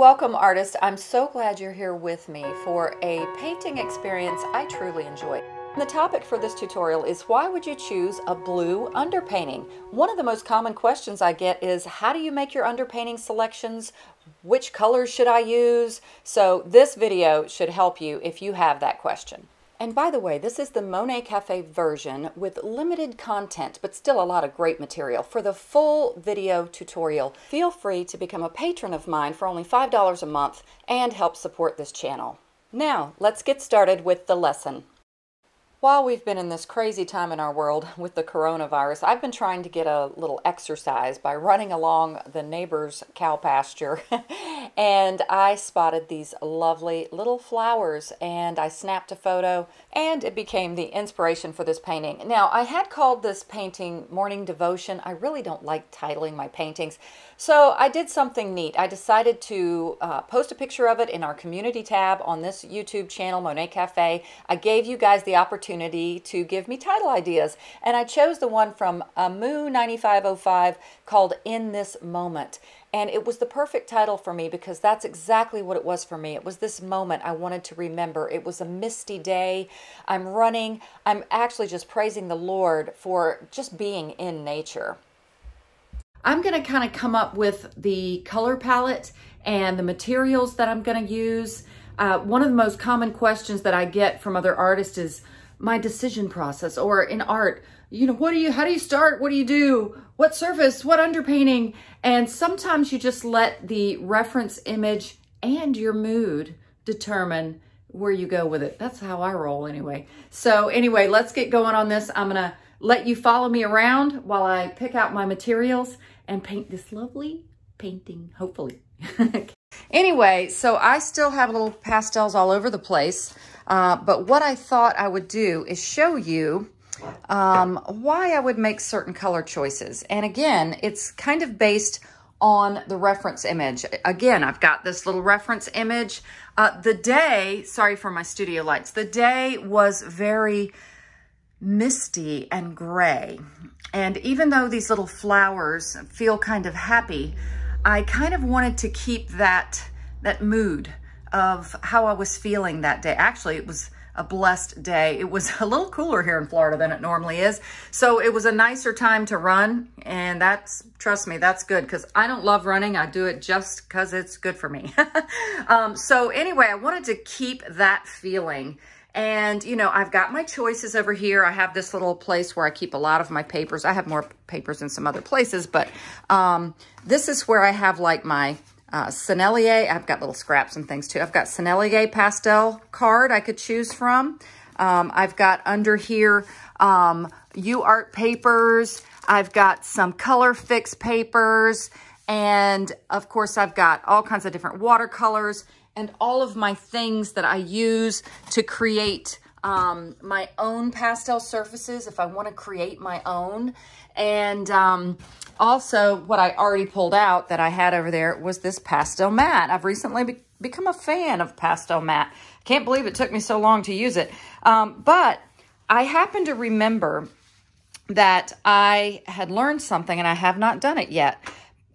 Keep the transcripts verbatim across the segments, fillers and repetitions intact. Welcome, artist. I'm so glad you're here with me for a painting experience I truly enjoy. The topic for this tutorial is why would you choose a blue underpainting? One of the most common questions I get is how do you make your underpainting selections? Which colors should I use? So this video should help you if you have that question. And by the way, this is the Monet Cafe version with limited content, but still a lot of great material. For the full video tutorial, feel free to become a patron of mine for only five dollars a month and help support this channel. Now, let's get started with the lesson. While we've been in this crazy time in our world with the coronavirus, I've been trying to get a little exercise by running along the neighbor's cow pasture and I spotted these lovely little flowers and I snapped a photo and it became the inspiration for this painting. Now, I had called this painting Morning Devotion. I really don't like titling my paintings, so I did something neat. I decided to uh, post a picture of it in our community tab on this YouTube channel, Monet Cafe. I gave you guys the opportunity to give me title ideas. And I chose the one from Amu nine five oh five called In This Moment. And it was the perfect title for me because that's exactly what it was for me. It was this moment I wanted to remember. It was a misty day. I'm running. I'm actually just praising the Lord for just being in nature. I'm going to kind of come up with the color palette and the materials that I'm going to use. Uh, one of the most common questions that I get from other artists is, my decision process, or in art, you know, what do you, how do you start? What do you do? What surface? What underpainting? And sometimes you just let the reference image and your mood determine where you go with it. That's how I roll anyway. So anyway, let's get going on this. I'm gonna let you follow me around while I pick out my materials and paint this lovely painting, hopefully. Anyway, so I still have little pastels all over the place. Uh, but what I thought I would do is show you um, why I would make certain color choices. And again, it's kind of based on the reference image. Again, I've got this little reference image. Uh, the day, sorry for my studio lights, the day was very misty and gray. And even though these little flowers feel kind of happy, I kind of wanted to keep that, that mood of how I was feeling that day. Actually, it was a blessed day. It was a little cooler here in Florida than it normally is. So it was a nicer time to run. And that's, trust me, that's good because I don't love running. I do it just because it's good for me. um, so anyway, I wanted to keep that feeling. And, you know, I've got my choices over here. I have this little place where I keep a lot of my papers. I have more papers in some other places, but um, this is where I have like my Uh, Sennelier. I've got little scraps and things too. I've got Sennelier pastel card I could choose from. Um, I've got under here um, U A R T papers. I've got some color fix papers. And of course, I've got all kinds of different watercolors and all of my things that I use to create um, my own pastel surfaces if I want to create my own. And um, also, what I already pulled out that I had over there was this pastel mat. I've recently be become a fan of pastel mat. Can't believe it took me so long to use it. Um, but I happen to remember that I had learned something and I have not done it yet.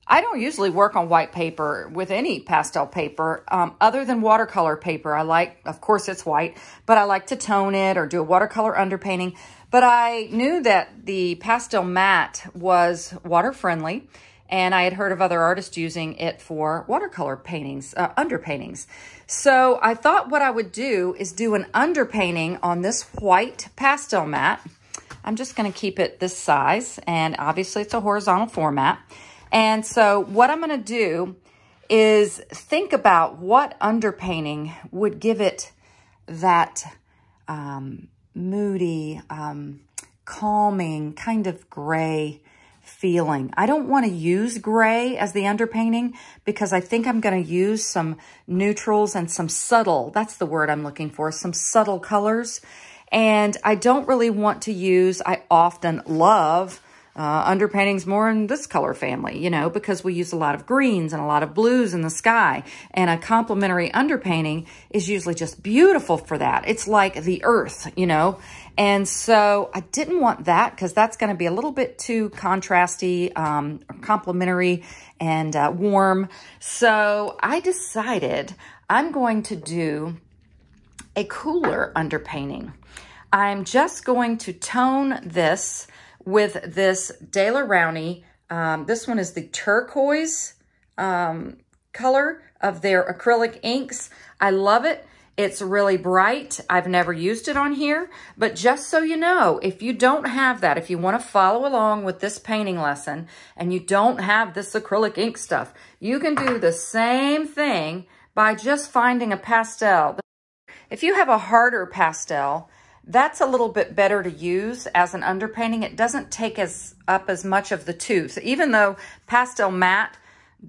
I don't usually work on white paper with any pastel paper um, other than watercolor paper. I like, of course it's white, but I like to tone it or do a watercolor underpainting. But I knew that the pastel matte was water friendly and I had heard of other artists using it for watercolor paintings, uh, underpaintings. So I thought what I would do is do an underpainting on this white pastel matte. I'm just gonna keep it this size and obviously it's a horizontal format. And so what I'm going to do is think about what underpainting would give it that um, moody, um, calming, kind of gray feeling. I don't want to use gray as the underpainting because I think I'm going to use some neutrals and some subtle, that's the word I'm looking for, some subtle colors. And I don't really want to use, I often love Uh, underpainting's more in this color family, you know, because we use a lot of greens and a lot of blues in the sky. And a complementary underpainting is usually just beautiful for that. It's like the earth, you know. And so I didn't want that because that's going to be a little bit too contrasty, um, or complementary and uh, warm. So I decided I'm going to do a cooler underpainting. I'm just going to tone this with this Daler Rowney. Um, this one is the turquoise um, color of their acrylic inks. I love it. It's really bright. I've never used it on here, but just so you know, if you don't have that, if you want to follow along with this painting lesson and you don't have this acrylic ink stuff, you can do the same thing by just finding a pastel. If you have a harder pastel, that's a little bit better to use as an underpainting. It doesn't take as up as much of the tooth. So even though pastel matte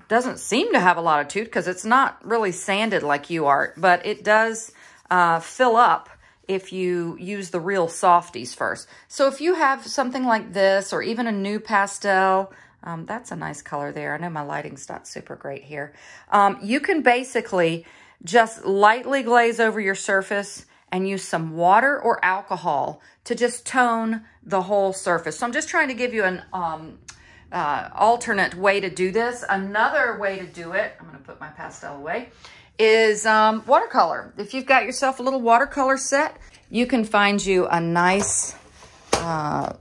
doesn't seem to have a lot of tooth because it's not really sanded like U A R T, but it does uh, fill up if you use the real softies first. So if you have something like this or even a new pastel, um, that's a nice color there. I know my lighting's not super great here. Um, you can basically just lightly glaze over your surface and use some water or alcohol to just tone the whole surface. So I'm just trying to give you an um, uh, alternate way to do this. Another way to do it, I'm gonna put my pastel away, is um, watercolor. If you've got yourself a little watercolor set, you can find you a nice uh,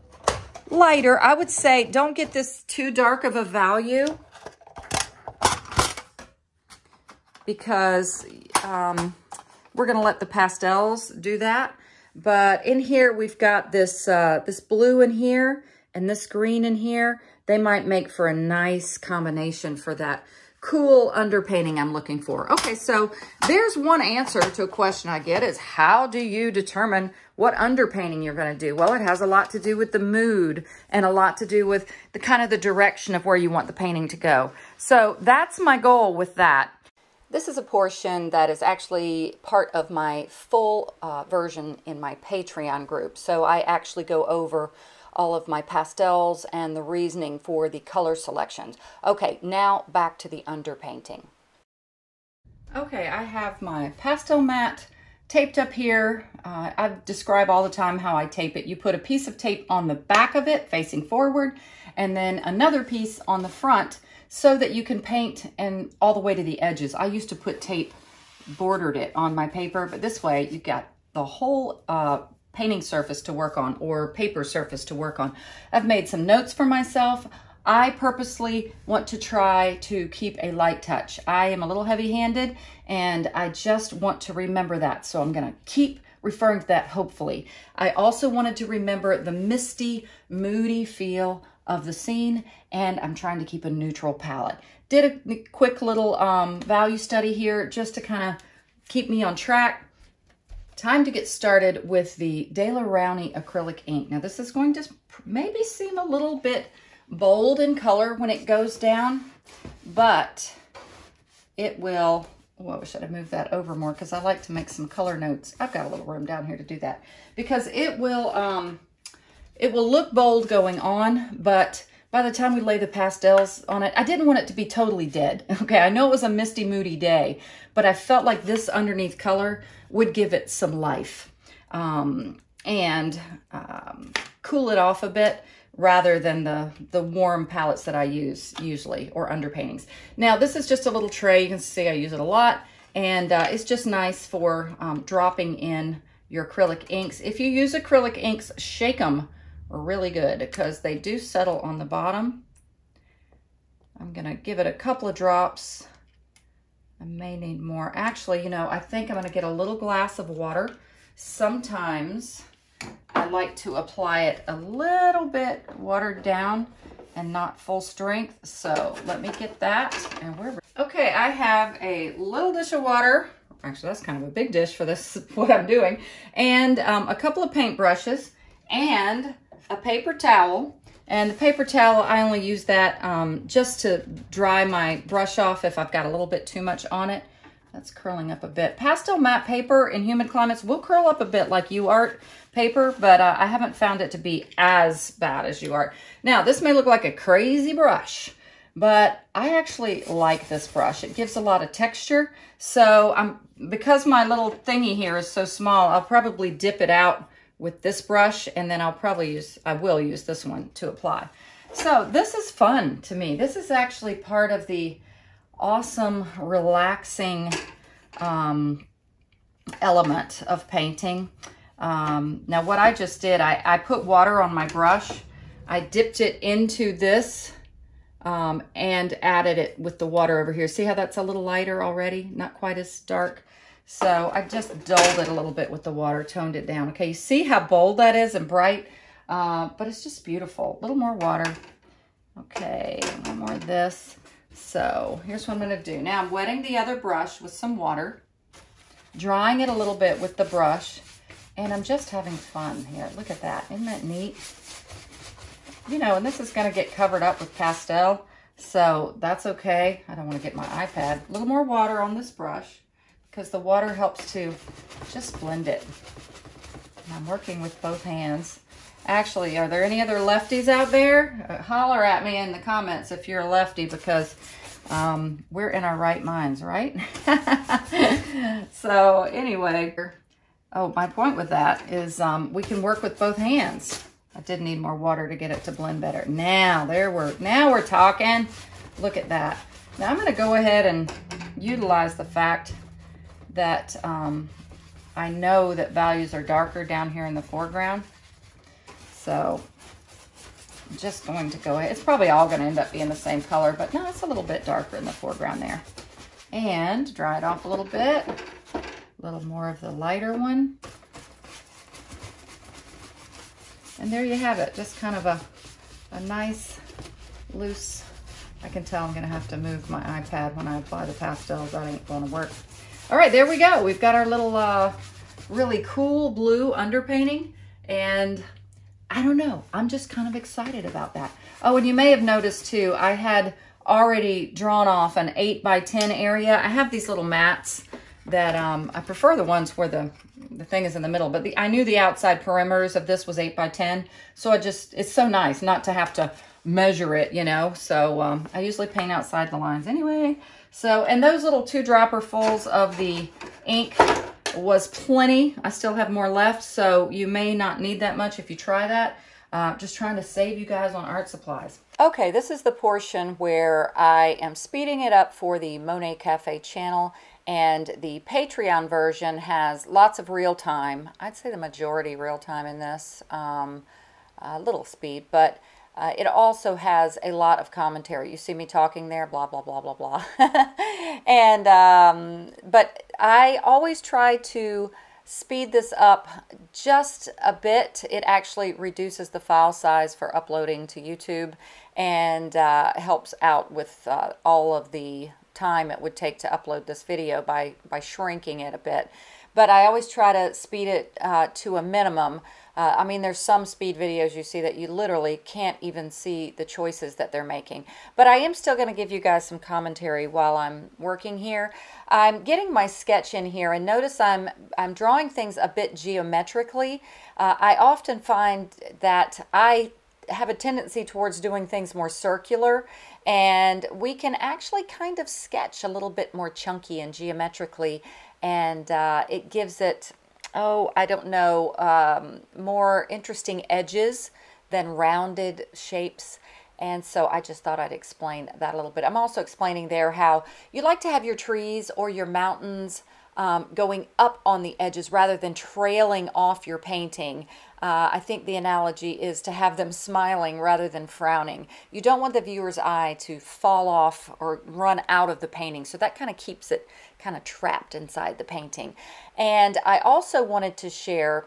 lighter. I would say don't get this too dark of a value because um, we're gonna let the pastels do that. But in here, we've got this uh, this blue in here and this green in here. They might make for a nice combination for that cool underpainting I'm looking for. Okay, so there's one answer to a question I get is, how do you determine what underpainting you're gonna do? Well, it has a lot to do with the mood and a lot to do with the kind of the direction of where you want the painting to go. So that's my goal with that. This is a portion that is actually part of my full uh, version in my Patreon group. So I actually go over all of my pastels and the reasoning for the color selections. Okay, now back to the underpainting. Okay, I have my pastel mat taped up here. Uh, I describe all the time how I tape it. You put a piece of tape on the back of it facing forward and then another piece on the front so that you can paint and all the way to the edges. I used to put tape, bordered it on my paper, but this way you've got the whole uh, painting surface to work on or paper surface to work on. I've made some notes for myself. I purposely want to try to keep a light touch. I am a little heavy-handed and I just want to remember that. So I'm gonna keep referring to that, hopefully. I also wanted to remember the misty, moody feel of the scene, and I'm trying to keep a neutral palette. Did a quick little um, value study here just to kind of keep me on track. Time to get started with the Daler Rowney acrylic ink. Now this is going to maybe seem a little bit bold in color when it goes down, but it will, whoa, should I move that over more? Because I like to make some color notes. I've got a little room down here to do that because it will, um, it will look bold going on, but by the time we lay the pastels on it, I didn't want it to be totally dead. Okay, I know it was a misty, moody day, but I felt like this underneath color would give it some life um, and um, cool it off a bit rather than the, the warm palettes that I use usually, or underpaintings. Now, this is just a little tray. You can see I use it a lot, and uh, it's just nice for um, dropping in your acrylic inks. If you use acrylic inks, shake them really good because they do settle on the bottom. I'm gonna give it a couple of drops. I may need more. Actually, you know, I think I'm gonna get a little glass of water. Sometimes I like to apply it a little bit watered down and not full strength. So let me get that and we're okay. I have a little dish of water. Actually, that's kind of a big dish for this, what I'm doing. And um, a couple of paint brushes and a paper towel, and the paper towel, I only use that um, just to dry my brush off if I've got a little bit too much on it. That's curling up a bit. Pastel matte paper in humid climates will curl up a bit like U A R T paper, but uh, I haven't found it to be as bad as U A R T. Now, this may look like a crazy brush, but I actually like this brush. It gives a lot of texture. So I'm, because my little thingy here is so small, I'll probably dip it out with this brush, and then I'll probably use, I will use this one to apply. So this is fun to me. This is actually part of the awesome, relaxing um, element of painting. Um, now what I just did, I, I put water on my brush. I dipped it into this um, and added it with the water over here. See how that's a little lighter already? Not quite as dark. So I just dulled it a little bit with the water, toned it down. Okay, you see how bold that is and bright? Uh, but it's just beautiful. A little more water. Okay, one more of this. So here's what I'm going to do. Now I'm wetting the other brush with some water, drying it a little bit with the brush, and I'm just having fun here. Look at that. Isn't that neat? You know, and this is going to get covered up with pastel, so that's okay. I don't want to get my iPad. A little more water on this brush because the water helps to just blend it. And I'm working with both hands. Actually, are there any other lefties out there? Uh, holler at me in the comments if you're a lefty, because um, we're in our right minds, right? So anyway, oh, my point with that is um, we can work with both hands. I did need more water to get it to blend better. Now, there we're, now we're talking. Look at that. Now I'm gonna go ahead and utilize the fact that um, I know that values are darker down here in the foreground. So I'm just going to go ahead. It's probably all going to end up being the same color, but no, it's a little bit darker in the foreground there. And dry it off a little bit. A little more of the lighter one. And there you have it. Just kind of a, a nice, loose. I can tell I'm going to have to move my iPad when I apply the pastels. That ain't going to work. All right, there we go. We've got our little uh, really cool blue underpainting. And I don't know. I'm just kind of excited about that. Oh, and you may have noticed too, I had already drawn off an eight by ten area. I have these little mats that um, I prefer the ones where the, the thing is in the middle, but the, I knew the outside perimeters of this was eight by ten. So I just, it's so nice not to have to measure it, you know? So um, I usually paint outside the lines anyway. So, and those little two dropperfuls of the ink was plenty. I still have more left, so you may not need that much if you try that. Uh, just trying to save you guys on art supplies. Okay, this is the portion where I am speeding it up for the Monet Cafe channel, and the Patreon version has lots of real time. I'd say the majority real time in this, um, a little speed, but Uh, it also has a lot of commentary. You see me talking there, blah, blah, blah, blah, blah. and um, but I always try to speed this up just a bit. It actually reduces the file size for uploading to YouTube and uh, helps out with uh, all of the time it would take to upload this video by, by shrinking it a bit. But I always try to speed it uh, to a minimum. Uh, I mean, there's some speed videos you see that you literally can't even see the choices that they're making. But I am still going to give you guys some commentary while I'm working here. I'm getting my sketch in here, and notice I'm, I'm drawing things a bit geometrically. Uh, I often find that I have a tendency towards doing things more circular, and we can actually kind of sketch a little bit more chunky and geometrically, and uh, it gives it, oh, I don't know, um, more interesting edges than rounded shapes. And so I just thought I'd explain that a little bit. I'm also explaining there how you like to have your trees or your mountains um, going up on the edges rather than trailing off your painting. Uh, I think the analogy is to have them smiling rather than frowning. You don't want the viewer's eye to fall off or run out of the painting, so that kind of keeps it kind of trapped inside the painting. And I also wanted to share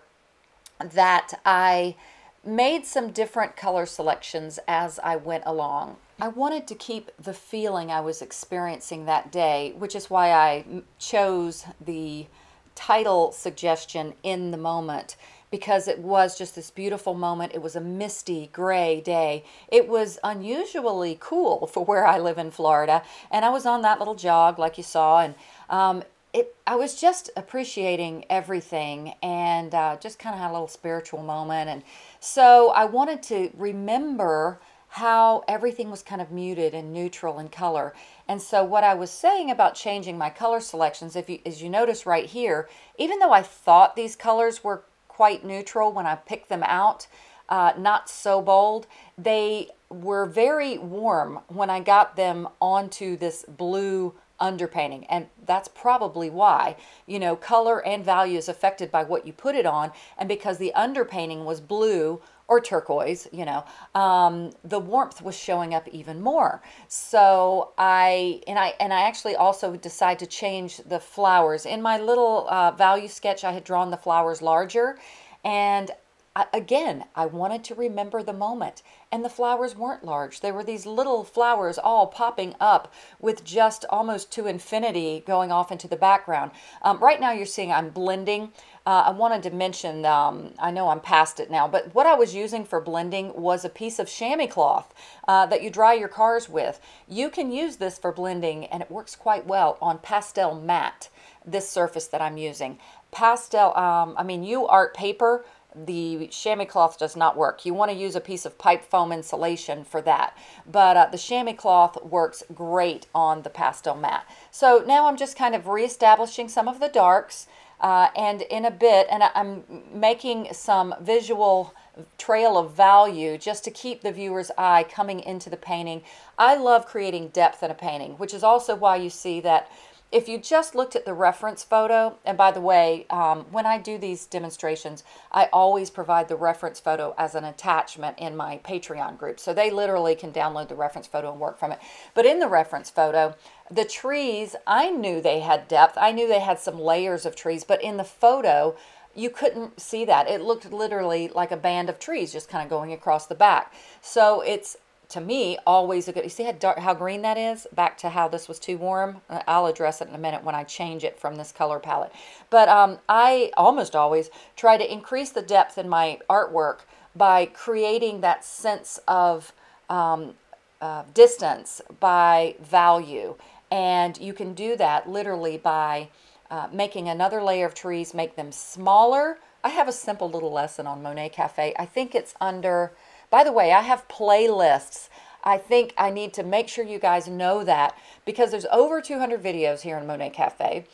that I made some different color selections as I went along. I wanted to keep the feeling I was experiencing that day, which is why I chose the title suggestion in the moment, because it was just this beautiful moment. It was a misty gray day. It was unusually cool for where I live in Florida, and I was on that little jog like you saw, and um, it, I was just appreciating everything and uh, just kind of had a little spiritual moment. And so I wanted to remember how everything was kind of muted and neutral in color. And so what I was saying about changing my color selections, if you, as you notice right here, even though I thought these colors were quite neutral when I picked them out, uh, not so bold, they were very warm when I got them onto this blue underpainting. And that's probably why, you know, color and value is affected by what you put it on. And because the underpainting was blue or turquoise, you know, um, the warmth was showing up even more. So I, and I, and I actually also decided to change the flowers. In my little uh, value sketch, I had drawn the flowers larger, and I, again, I wanted to remember the moment, and the flowers weren't large. They were these little flowers all popping up with just almost to infinity going off into the background. Um, right now you're seeing I'm blending. Uh, I wanted to mention, um, I know I'm past it now, but what I was using for blending was a piece of chamois cloth uh, that you dry your cars with. You can use this for blending, and it works quite well on pastel matte, this surface that I'm using. Pastel, um, I mean U A R T paper, the chamois cloth does not work. You want to use a piece of pipe foam insulation for that. But uh, the chamois cloth works great on the pastel matte. So now I'm just kind of reestablishing some of the darks. Uh, and in a bit, and I'm making some visual trail of value just to keep the viewer's eye coming into the painting. I love creating depth in a painting, which is also why you see that if you just looked at the reference photo, and by the way, um, when I do these demonstrations, I always provide the reference photo as an attachment in my Patreon group. So they literally can download the reference photo and work from it. But in the reference photo, the trees, I knew they had depth. I knew they had some layers of trees, but in the photo, you couldn't see that. It looked literally like a band of trees just kind of going across the back. So it's, to me, always a good, you see how dark, how green that is? Back to how this was too warm. I'll address it in a minute when I change it from this color palette. But um, I almost always try to increase the depth in my artwork by creating that sense of um, uh, distance by value. And you can do that literally by uh, making another layer of trees, make them smaller. I have a simple little lesson on Monet Cafe. I think it's under... By the way, I have playlists. I think I need to make sure you guys know that because there's over two hundred videos here in Monet Cafe.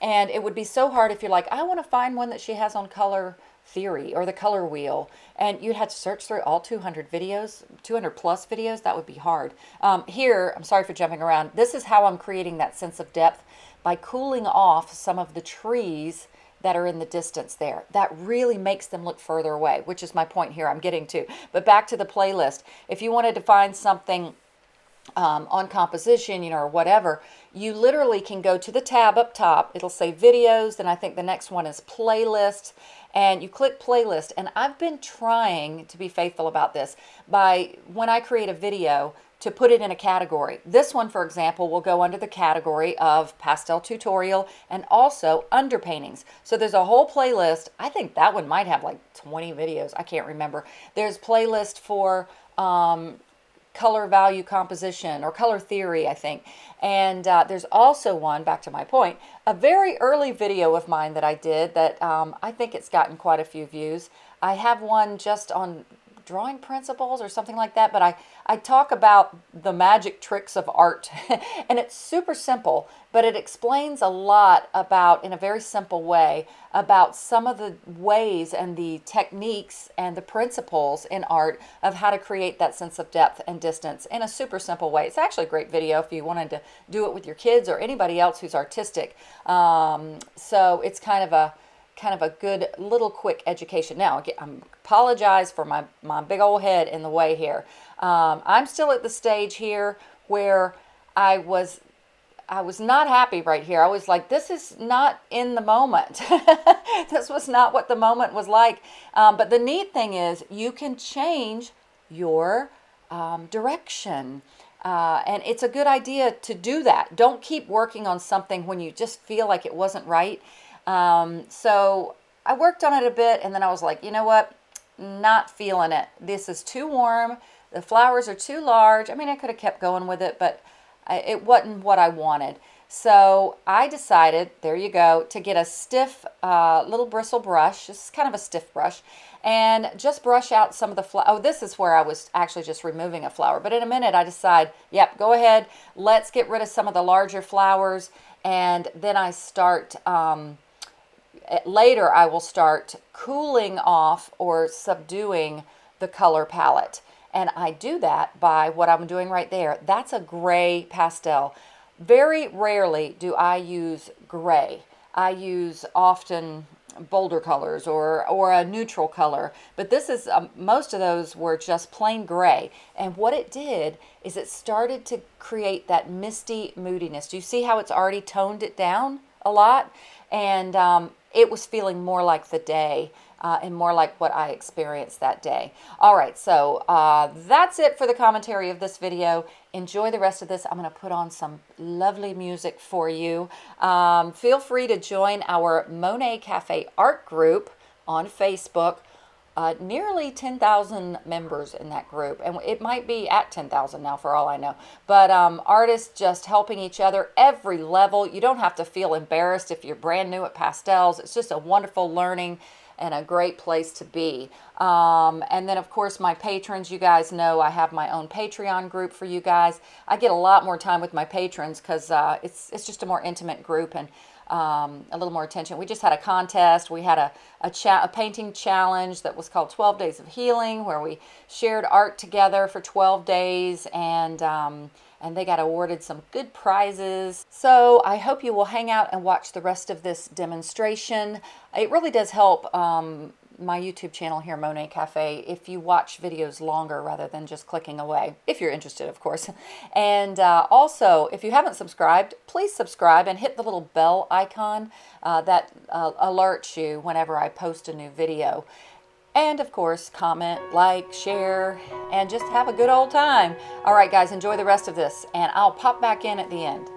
And it would be so hard if you're like, I want to find one that she has on color theory or the color wheel. And you'd have to search through all two hundred videos, two hundred plus videos. That would be hard. Um, here, I'm sorry for jumping around. This is how I'm creating that sense of depth by cooling off some of the trees that are in the distance there. That really makes them look further away, which is my point here I'm getting to. But back to the playlist. If you wanted to find something um, on composition, you know, or whatever, you literally can go to the tab up top. It'll say videos, and I think the next one is playlists. And you click playlist. And I've been trying to be faithful about this by, when I create a video, to put it in a category. This one, for example, will go under the category of pastel tutorial and also underpaintings. So there's a whole playlist. I think that one might have like twenty videos. I can't remember. There's playlist for um, color value composition or color theory, I think. And uh, there's also one, back to my point, a very early video of mine that I did that um, I think it's gotten quite a few views. I have one just on drawing principles or something like that, but I, I talk about the magic tricks of art and it's super simple, but it explains a lot about, in a very simple way, about some of the ways and the techniques and the principles in art of how to create that sense of depth and distance in a super simple way. It's actually a great video if you wanted to do it with your kids or anybody else who's artistic. Um, so it's kind of a kind of a good little quick education. Now, I apologize for my, my big old head in the way here. Um, I'm still at the stage here where I was, I was not happy right here. I was like, this is not in the moment. This was not what the moment was like. Um, but the neat thing is you can change your um, direction. Uh, and it's a good idea to do that. Don't keep working on something when you just feel like it wasn't right. Um, so I worked on it a bit and then I was like, you know what, not feeling it. This is too warm. The flowers are too large. I mean, I could have kept going with it, but I, it wasn't what I wanted. So I decided, there you go, to get a stiff uh, little bristle brush. This is kind of a stiff brush. And just brush out some of the flower. Oh, this is where I was actually just removing a flower. But in a minute, I decide, yep, go ahead. Let's get rid of some of the larger flowers. And then I start, um, later I will start cooling off or subduing the color palette. And I do that by what I'm doing right there. That's a gray pastel. Very rarely do I use gray. I use often bolder colors or, or a neutral color, but this is, um, most of those were just plain gray. And what it did is it started to create that misty moodiness. Do you see how it's already toned it down a lot? And um, it was feeling more like the day uh, and more like what I experienced that day. All right, so uh, that's it for the commentary of this video. Enjoy the rest of this. I'm going to put on some lovely music for you. Um, feel free to join our Monet Cafe art group on Facebook. Uh, nearly ten thousand members in that group, and it might be at ten thousand now for all I know. But um, artists just helping each other every level. You don't have to feel embarrassed if you're brand new at pastels. It's just a wonderful learning and a great place to be. Um, and then of course my patrons, you guys know I have my own Patreon group for you guys. I get a lot more time with my patrons because uh, it's, it's just a more intimate group and Um, a little more attention. We just had a contest. We had a, a, cha a painting challenge that was called twelve days of Healing, where we shared art together for twelve days, and um, and they got awarded some good prizes. So I hope you will hang out and watch the rest of this demonstration. It really does help um, my YouTube channel here, Monet Cafe, if you watch videos longer rather than just clicking away, if you're interested, of course. And uh, also, if you haven't subscribed, please subscribe and hit the little bell icon uh, that uh, alerts you whenever I post a new video. And of course, comment, like, share, and just have a good old time. All right, guys, enjoy the rest of this, and I'll pop back in at the end.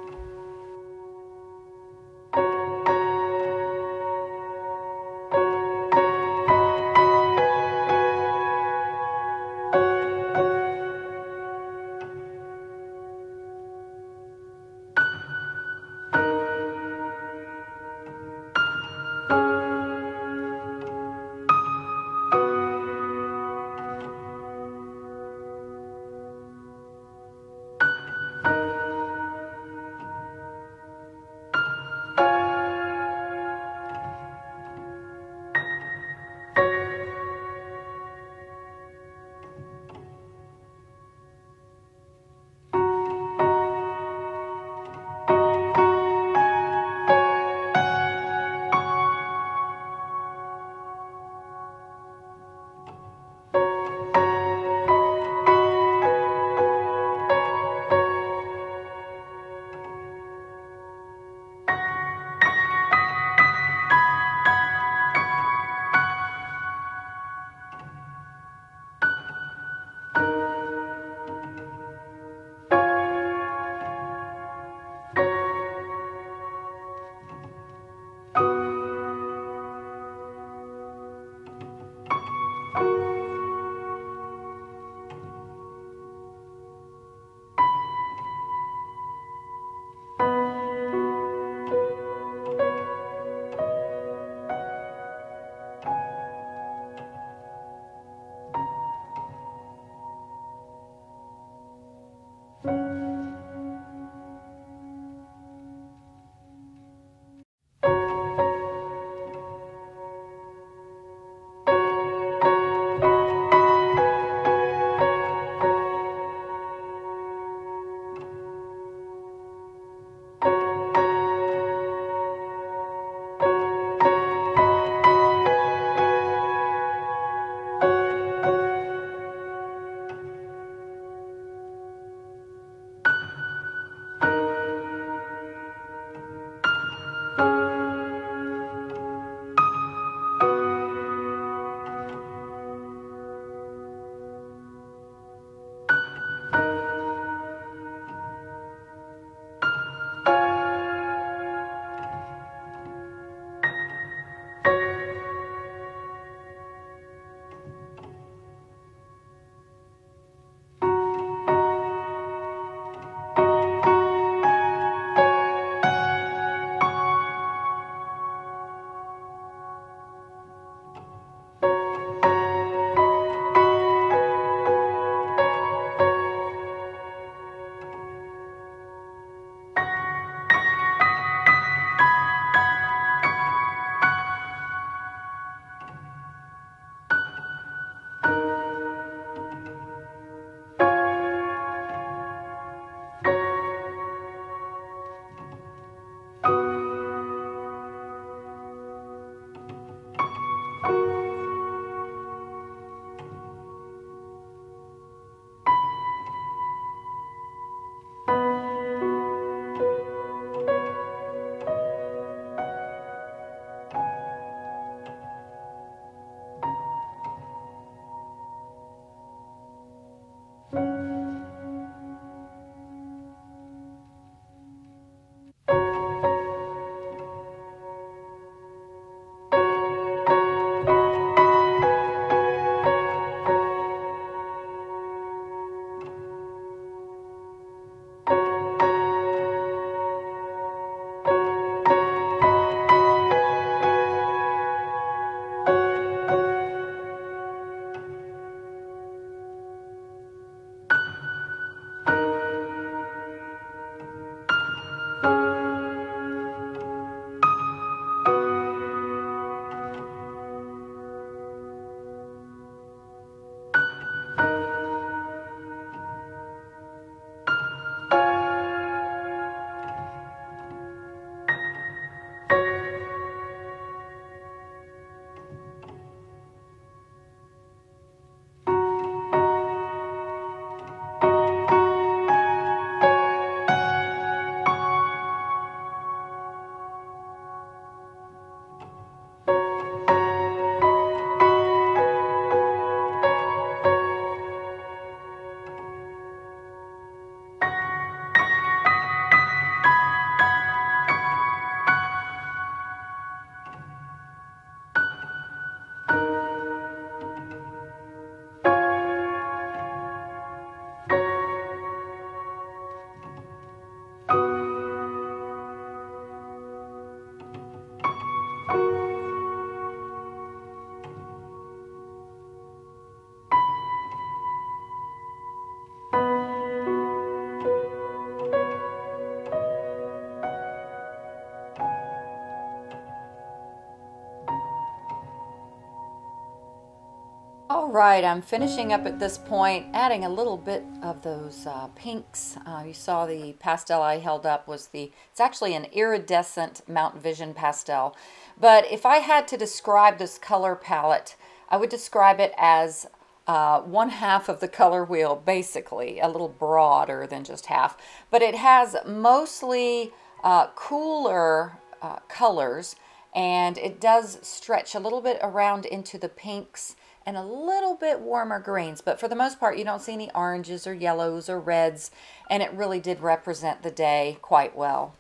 right, I'm finishing up at this point, adding a little bit of those uh, pinks. Uh, you saw the pastel I held up was the, it's actually an iridescent Mount Vision pastel. But if I had to describe this color palette, I would describe it as uh, one half of the color wheel, basically, a little broader than just half. But it has mostly uh, cooler uh, colors, and it does stretch a little bit around into the pinks and a little bit warmer greens, but for the most part you don't see any oranges or yellows or reds, and it really did represent the day quite well.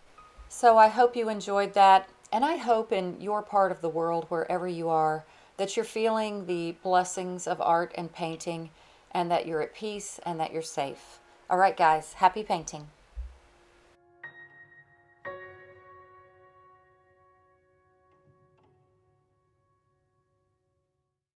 So I hope you enjoyed that, and I hope in your part of the world, wherever you are, that you're feeling the blessings of art and painting, and that you're at peace and that you're safe. All right guys, happy painting.